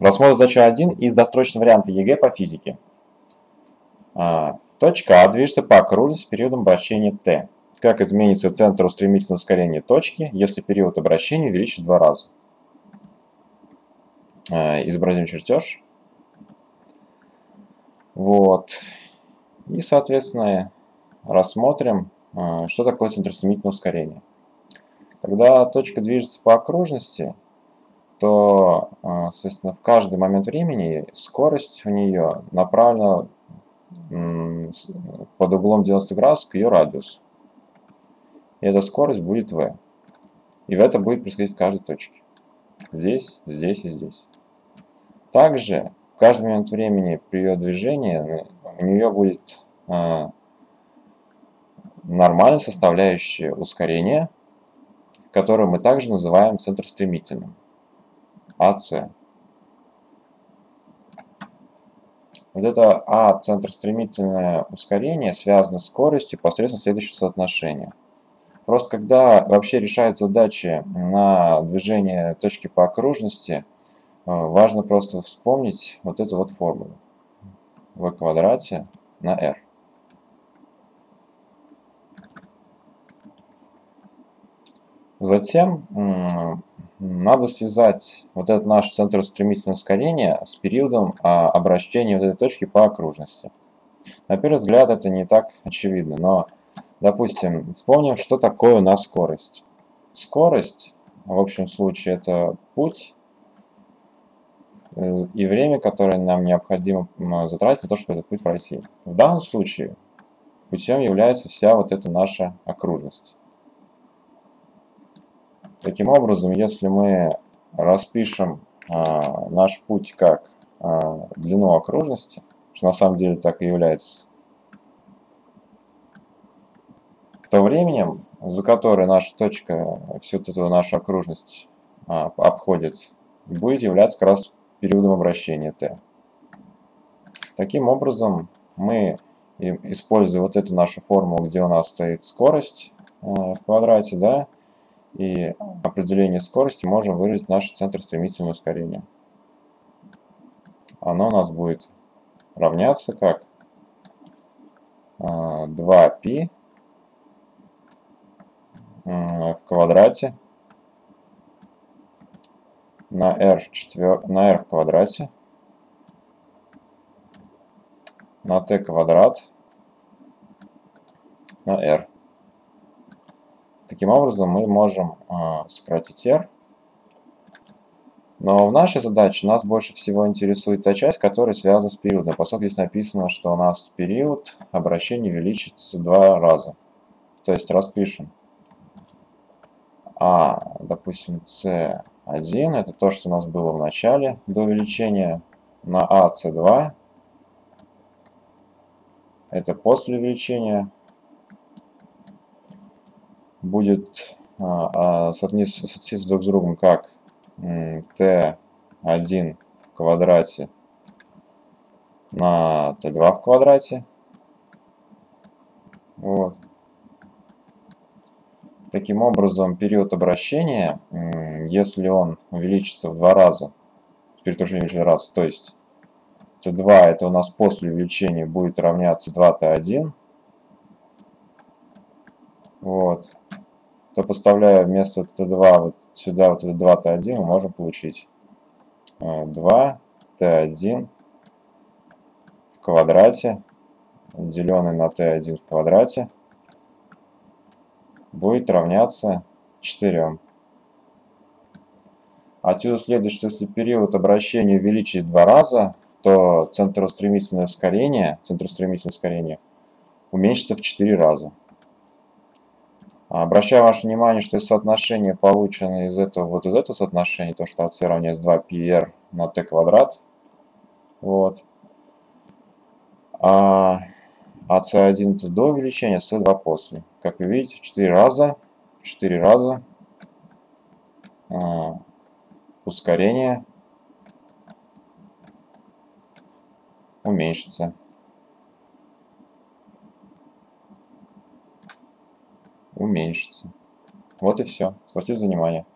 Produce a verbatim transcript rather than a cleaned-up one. Рассмотрим задачу один из досрочного варианта ЕГЭ по физике. Точка А движется по окружности с периодом вращения Т. Как изменится центр устремительного ускорения точки, если период обращения увеличится в два раза? Изобразим чертеж. Вот. И, соответственно, рассмотрим, что такое центр устремительного ускорения. Когда точка движется по окружности, то, соответственно, в каждый момент времени скорость у нее направлена под углом девяносто градусов к ее радиусу. И эта скорость будет v. И это будет происходить в каждой точке. Здесь, здесь и здесь. Также в каждый момент времени при ее движении у нее будет э, нормальная составляющая ускорения, которую мы также называем центр стремительным. АС. Вот это А, центр стремительное ускорение, связано с скоростью посредством следующего соотношения. Просто когда вообще решают задачи на движение точки по окружности, важно просто вспомнить вот эту вот формулу. В квадрате на r. Затем надо связать вот этот наш центр устремительного ускорения с периодом обращения вот этой точки по окружности. На первый взгляд это не так очевидно, но, допустим, вспомним, что такое у нас скорость. Скорость, в общем случае, это путь и время, которое нам необходимо затратить на то, чтобы этот путь пройти. В данном случае путем является вся вот эта наша окружность. Таким образом, если мы распишем а, наш путь как а, длину окружности, что на самом деле так и является, то временем, за которое наша точка всю вот эту нашу окружность а, обходит, будет являться как раз периодом обращения t. Таким образом, мы, используя вот эту нашу формулу, где у нас стоит скорость а, в квадрате, да, и определение скорости, можем выразить наш центр стремительного ускорения. Оно у нас будет равняться как два π в квадрате на r в квадрате на t квадрат на r. Таким образом, мы можем э, сократить r. Но в нашей задаче нас больше всего интересует та часть, которая связана с периодом. Поскольку здесь написано, что у нас период обращения увеличится два раза. То есть распишем. А, допустим, си один, это то, что у нас было в начале, до увеличения, на А, си два, это после увеличения. Будет а, а, соотноситься друг с другом как тэ один в квадрате на тэ два в квадрате. Вот. Таким образом, период обращения, если он увеличится в два раза, перед в два раза, то есть тэ два это у нас после увеличения будет равняться два тэ один. Вот. То поставляя вместо тэ два вот сюда вот это два тэ один, мы можем получить два тэ один в квадрате, деленный на тэ один в квадрате, будет равняться четырем. Отсюда следует, что если период обращения увеличить в два раза, то центр устремительного ускорения, центр устремительного ускорения уменьшится в четыре раза. Обращаю ваше внимание, что соотношение получено из этого, вот из этого соотношения, то что АС равняется два πr на t квадрат. Вот. А АС1 это до увеличения, С2 после. Как вы видите, в четыре раза, в четыре раза а, ускорение уменьшится. Уменьшится. Вот и все. Спасибо за внимание.